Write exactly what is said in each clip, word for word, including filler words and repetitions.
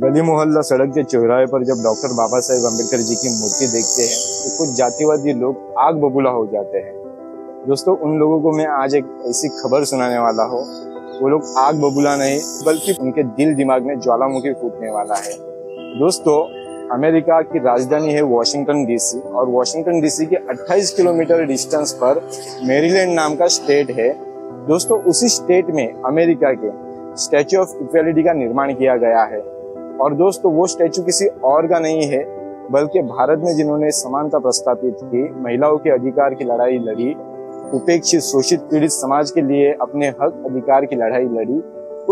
गली मोहल्ला सड़क के चौराहे पर जब डॉक्टर बाबा साहेब अम्बेडकर जी की मूर्ति देखते हैं तो कुछ जातिवादी लोग आग बबूला हो जाते हैं। दोस्तों, उन लोगों को मैं आज एक ऐसी खबर सुनाने वाला हूँ, वो लोग आग बबूला नहीं बल्कि उनके दिल दिमाग में ज्वालामुखी फूटने वाला है। दोस्तों, अमेरिका की राजधानी है वॉशिंगटन डीसी, और वॉशिंगटन डीसी के अट्ठाईस किलोमीटर डिस्टेंस पर मैरीलैंड नाम का स्टेट है। दोस्तों, उसी स्टेट में अमेरिका के स्टैच्यू ऑफ इक्वेलिटी का निर्माण किया गया है। और दोस्तों, वो स्टैच्यू किसी और का नहीं है बल्कि भारत में जिन्होंने समानता प्रस्थापित की, महिलाओं के अधिकार की लड़ाई लड़ी, उपेक्षित शोषित पीड़ित समाज के लिए अपने हक अधिकार की लड़ाई लड़ी,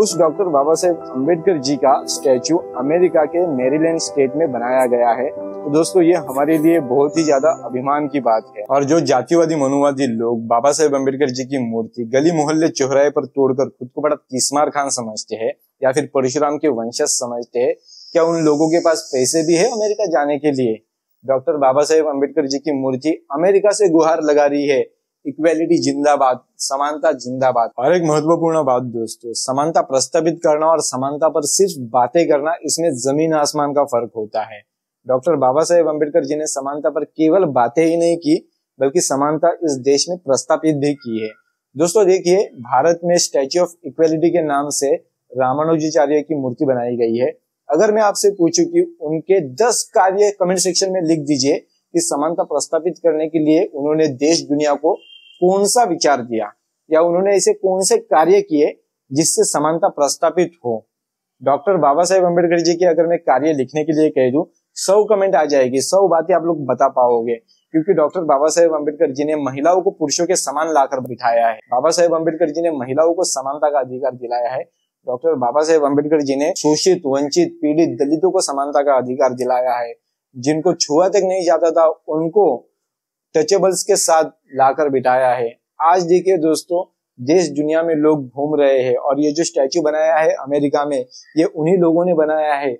उस डॉक्टर बाबा साहेब अम्बेडकर जी का स्टैचू अमेरिका के मैरीलैंड स्टेट में बनाया गया है। तो दोस्तों, ये हमारे लिए बहुत ही ज्यादा अभिमान की बात है। और जो जातिवादी मनुवादी लोग बाबा साहेब अम्बेडकर जी की मूर्ति गली मोहल्ले चौराहे पर तोड़कर खुद को बड़ा तीसमार खान समझते हैं या फिर परशुराम के वंशज समझते हैं, क्या उन लोगों के पास पैसे भी है अमेरिका जाने के लिए? डॉक्टर बाबा साहेब अम्बेडकर जी की मूर्ति अमेरिका से गुहार लगा रही है, इक्वेलिटी जिंदाबाद, समानता जिंदाबाद। और एक महत्वपूर्ण बात दोस्तों, समानता प्रस्तावित करना और समानता पर सिर्फ बातें करना, इसमें जमीन आसमान का फर्क होता है। डॉक्टर बाबा साहेब अम्बेडकर जी ने समानता पर केवल बातें ही नहीं की बल्कि समानता इस देश में प्रस्तापित भी की है। दोस्तों देखिए, भारत में स्टैच्यू ऑफ इक्वेलिटी के नाम से रामानुजाचार्य की मूर्ति बनाई गई है। अगर मैं आपसे पूछूं कि उनके दस कार्य कमेंट सेक्शन में लिख दीजिए कि समानता प्रस्तापित करने के लिए उन्होंने देश दुनिया को कौन सा विचार दिया या उन्होंने ऐसे कौन से कार्य किए जिससे समानता प्रस्तापित हो, डॉक्टर बाबा साहेब अम्बेडकर जी के अगर मैं कार्य लिखने के लिए कह दूं, सौ कमेंट आ जाएगी, सौ बातें आप लोग बता पाओगे, क्योंकि डॉक्टर बाबा साहेब अम्बेडकर जी ने महिलाओं को पुरुषों के समान लाकर बिठाया है। बाबा साहेब अम्बेडकर जी ने महिलाओं को समानता का अधिकार दिलाया है। डॉक्टर बाबा साहेब अम्बेडकर जी ने शोषित वंचित पीड़ित दलितों को समानता का अधिकार दिलाया है। जिनको छुआ तक नहीं जाता था उनको टचेबल्स के साथ लाकर बिठाया है। आज देखिए दोस्तों, देश दुनिया में लोग घूम रहे हैं, और ये जो स्टैचू बनाया है अमेरिका में, ये उन्हीं लोगों ने बनाया है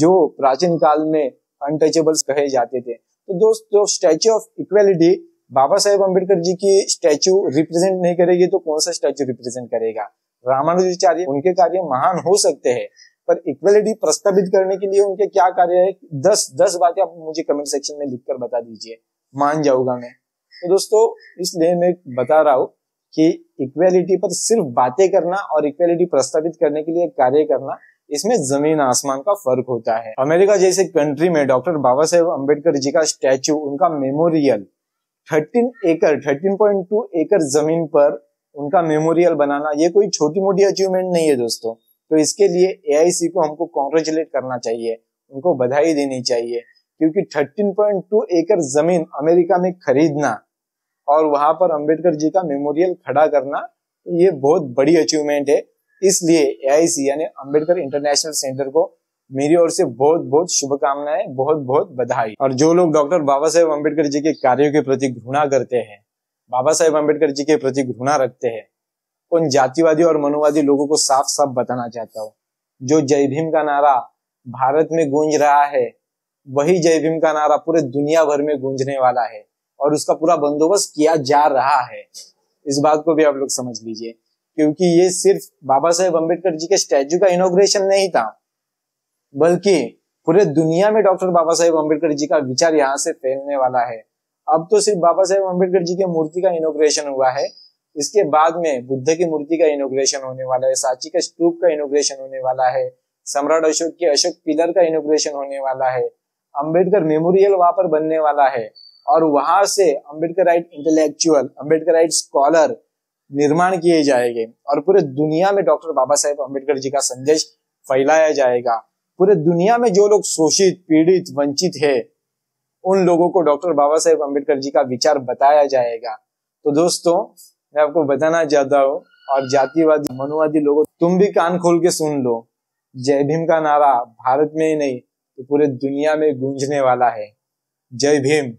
जो प्राचीन काल में अनटचेबल्स कहे जाते थे। तो दोस्तों, statue of equality Baba Saheb Ambedkar ji की स्टैचू रिप्रेजेंट नहीं करेगी तो कौन सा स्टैचू रिप्रेजेंट करेगा? रामानुजाचार्य, उनके कार्य महान हो सकते हैं, पर इक्वेलिटी प्रस्तावित करने के लिए उनके क्या कार्य है, दस दस बातें आप मुझे कमेंट सेक्शन में लिखकर बता दीजिए, मान जाऊंगा मैं। तो दोस्तों, इसलिए मैं बता रहा हूँ कि इक्वेलिटी पर सिर्फ बातें करना और इक्वेलिटी प्रस्तावित करने के लिए कार्य करना, इसमें जमीन आसमान का फर्क होता है। अमेरिका जैसे कंट्री में डॉक्टर बाबा साहेब अम्बेडकर जी का स्टैचू, उनका मेमोरियल थर्टीन एकड़ थर्टीन पॉइंट टू एकड़ जमीन पर उनका मेमोरियल बनाना, ये कोई छोटी मोटी अचीवमेंट नहीं है दोस्तों। तो इसके लिए ए आई सी को हमको कॉन्ग्रेचुलेट करना चाहिए, उनको बधाई देनी चाहिए, क्योंकि थर्टीन पॉइंट टू एकड़ जमीन अमेरिका में खरीदना और वहां पर अम्बेडकर जी का मेमोरियल खड़ा करना, ये बहुत बड़ी अचीवमेंट है। इसलिए ए आई सी यानी अम्बेडकर इंटरनेशनल सेंटर को मेरी ओर से बहुत बहुत शुभकामनाएं, बहुत बहुत बधाई। और जो लोग डॉक्टर बाबा साहेब अम्बेडकर जी के कार्यों के प्रति घृणा करते हैं, बाबा साहेब अम्बेडकर जी के प्रति घृणा रखते हैं, उन जातिवादी और मनुवादी लोगों को साफ साफ बताना चाहता हूँ, जो जय भीम का नारा भारत में गूंज रहा है, वही जय भीम का नारा पूरे दुनिया भर में गूंजने वाला है, और उसका पूरा बंदोबस्त किया जा रहा है। इस बात को भी आप लोग समझ लीजिए, क्योंकि ये सिर्फ बाबा साहेब अम्बेडकर जी के स्टैचू का इनॉग्रेशन नहीं था, बल्कि पूरे दुनिया में डॉक्टर बाबा साहेब अम्बेडकर जी का विचार यहाँ से फैलने वाला है। अब तो सिर्फ बाबा साहेब अम्बेडकर जी की मूर्ति का इनॉग्रेशन हुआ है, इसके बाद में बुद्ध की मूर्ति का इनॉग्रेशन होने वाला है, साची के स्तूप का इनॉग्रेशन होने वाला है, सम्राट अशोक के अशोक पिलर का इनॉग्रेशन होने वाला है, अम्बेडकर मेमोरियल वहां पर बनने वाला है, और वहां से Ambedkar right intellectual, Ambedkar right scholar निर्माण किए जाएंगे, और पूरे दुनिया में डॉक्टर बाबा साहेब अम्बेडकर जी का संदेश फैलाया जाएगा। पूरे दुनिया में जो लोग शोषित पीड़ित वंचित है, उन लोगों को डॉक्टर बाबा साहेब अम्बेडकर जी का विचार बताया जाएगा। तो दोस्तों, मैं आपको बताना चाहता हूँ, और जातिवादी मनुवादी लोगों, तुम भी कान खोल के सुन लो, जय भीम का नारा भारत में ही नहीं तो पूरे दुनिया में गूंजने वाला है। जय भीम।